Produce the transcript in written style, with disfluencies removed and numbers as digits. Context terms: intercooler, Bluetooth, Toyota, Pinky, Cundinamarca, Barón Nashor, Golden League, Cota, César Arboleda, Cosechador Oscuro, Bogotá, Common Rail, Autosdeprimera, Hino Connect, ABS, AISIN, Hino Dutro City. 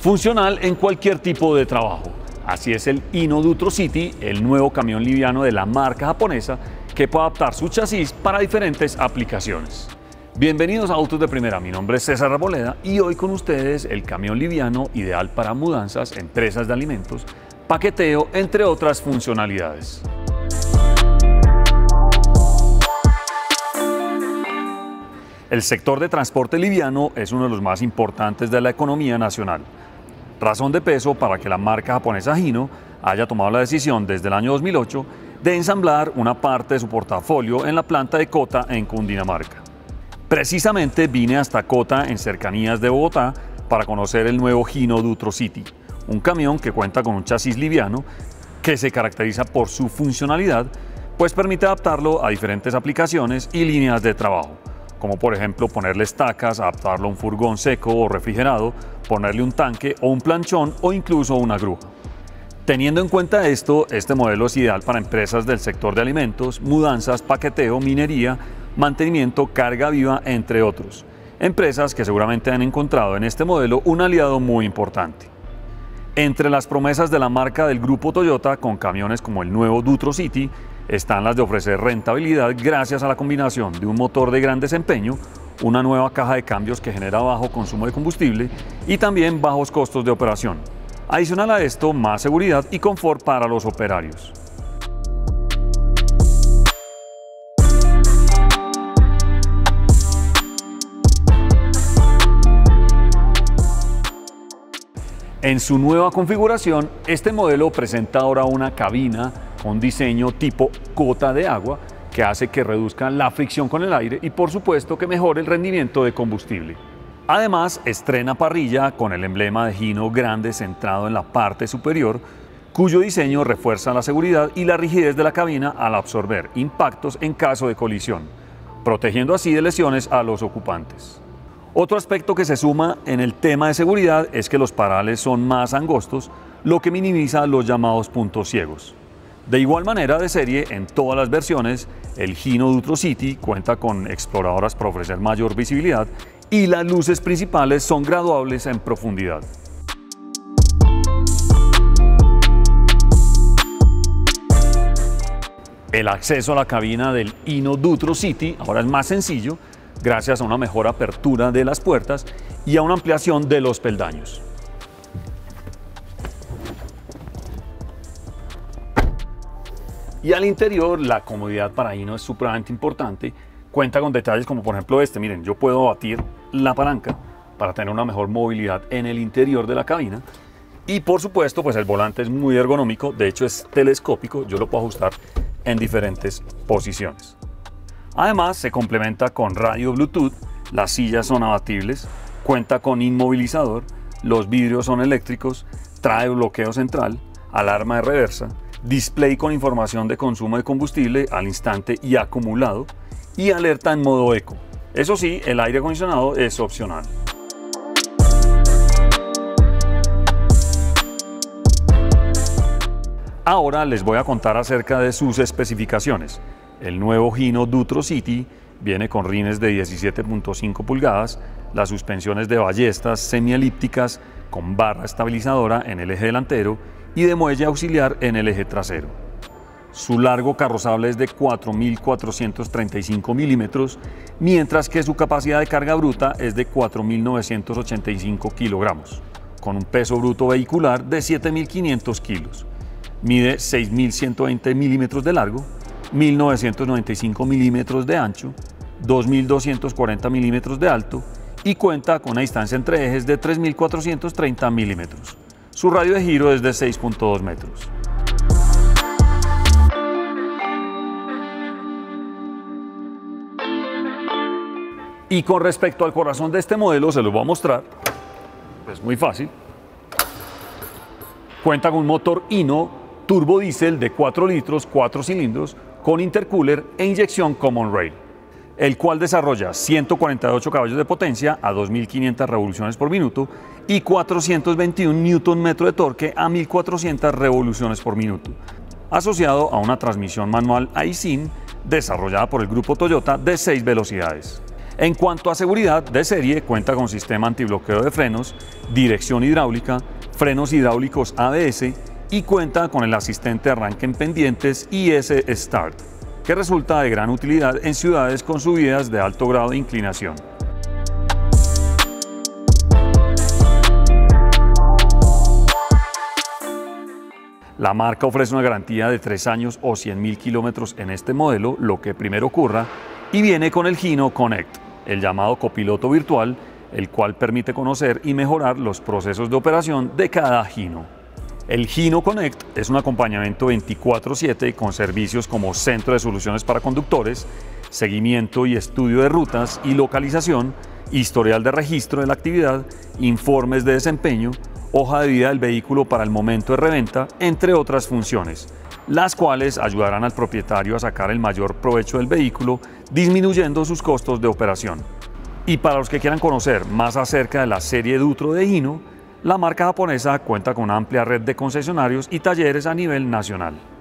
funcional en cualquier tipo de trabajo. Así es el Hino Dutro City, el nuevo camión liviano de la marca japonesa que puede adaptar su chasis para diferentes aplicaciones. Bienvenidos a Autos de Primera, mi nombre es César Arboleda y hoy con ustedes el camión liviano ideal para mudanzas, empresas de alimentos, paqueteo, entre otras funcionalidades. El sector de transporte liviano es uno de los más importantes de la economía nacional. Razón de peso para que la marca japonesa Hino haya tomado la decisión desde el año 2008 de ensamblar una parte de su portafolio en la planta de Cota en Cundinamarca. Precisamente vine hasta Cota en cercanías de Bogotá para conocer el nuevo Hino Dutro City, un camión que cuenta con un chasis liviano que se caracteriza por su funcionalidad, pues permite adaptarlo a diferentes aplicaciones y líneas de trabajo, como por ejemplo ponerle estacas, adaptarlo a un furgón seco o refrigerado, ponerle un tanque o un planchón o incluso una grúa. Teniendo en cuenta esto, este modelo es ideal para empresas del sector de alimentos, mudanzas, paqueteo, minería, mantenimiento, carga viva, entre otros. Empresas que seguramente han encontrado en este modelo un aliado muy importante. Entre las promesas de la marca del grupo Toyota con camiones como el nuevo Dutro City están las de ofrecer rentabilidad gracias a la combinación de un motor de gran desempeño, una nueva caja de cambios que genera bajo consumo de combustible y también bajos costos de operación. Adicional a esto, más seguridad y confort para los operarios. En su nueva configuración, este modelo presenta ahora una cabina con diseño tipo gota de agua que hace que reduzca la fricción con el aire y por supuesto que mejore el rendimiento de combustible. Además, estrena parrilla con el emblema de Hino grande centrado en la parte superior, cuyo diseño refuerza la seguridad y la rigidez de la cabina al absorber impactos en caso de colisión, protegiendo así de lesiones a los ocupantes. Otro aspecto que se suma en el tema de seguridad es que los parales son más angostos, lo que minimiza los llamados puntos ciegos. De igual manera, de serie, en todas las versiones, el Hino Dutro City cuenta con exploradoras para ofrecer mayor visibilidad y las luces principales son graduables en profundidad. El acceso a la cabina del Hino Dutro City ahora es más sencillo, gracias a una mejor apertura de las puertas y a una ampliación de los peldaños. Y al interior, la comodidad para Hino es supremamente importante. Cuenta con detalles como por ejemplo este, miren, yo puedo batir la palanca para tener una mejor movilidad en el interior de la cabina. Y por supuesto, pues el volante es muy ergonómico, de hecho es telescópico, yo lo puedo ajustar en diferentes posiciones. Además, se complementa con radio Bluetooth, las sillas son abatibles, cuenta con inmovilizador, los vidrios son eléctricos, trae bloqueo central, alarma de reversa, display con información de consumo de combustible al instante y acumulado, y alerta en modo eco. Eso sí, el aire acondicionado es opcional. Ahora les voy a contar acerca de sus especificaciones. El nuevo Hino Dutro City viene con rines de 17.5 pulgadas, las suspensiones de ballestas semielípticas con barra estabilizadora en el eje delantero y de muelle auxiliar en el eje trasero. Su largo carrozable es de 4.435 milímetros, mientras que su capacidad de carga bruta es de 4.985 kilogramos, con un peso bruto vehicular de 7.500 kilos. Mide 6.120 milímetros de largo, 1.995 milímetros de ancho, 2.240 milímetros de alto y cuenta con una distancia entre ejes de 3.430 milímetros. Su radio de giro es de 6.2 metros. Y con respecto al corazón de este modelo, se los voy a mostrar, es muy fácil. Cuenta con un motor Hino turbodiesel de 4 litros, 4 cilindros, con intercooler e inyección Common Rail, el cual desarrolla 148 caballos de potencia a 2.500 revoluciones por minuto y 421 Nm de torque a 1.400 revoluciones por minuto, asociado a una transmisión manual AISIN desarrollada por el grupo Toyota de 6 velocidades. En cuanto a seguridad, de serie cuenta con sistema antibloqueo de frenos, dirección hidráulica, frenos hidráulicos ABS y cuenta con el asistente arranque en pendientes IS Start, que resulta de gran utilidad en ciudades con subidas de alto grado de inclinación. La marca ofrece una garantía de 3 años o 100.000 kilómetros en este modelo, lo que primero ocurra, y viene con el Hino Connect, el llamado copiloto virtual, el cual permite conocer y mejorar los procesos de operación de cada Hino. El Hino Connect es un acompañamiento 24/7 con servicios como centro de soluciones para conductores, seguimiento y estudio de rutas y localización, historial de registro de la actividad, informes de desempeño, hoja de vida del vehículo para el momento de reventa, entre otras funciones, las cuales ayudarán al propietario a sacar el mayor provecho del vehículo, disminuyendo sus costos de operación. Y para los que quieran conocer más acerca de la serie Dutro de Hino, la marca japonesa cuenta con una amplia red de concesionarios y talleres a nivel nacional.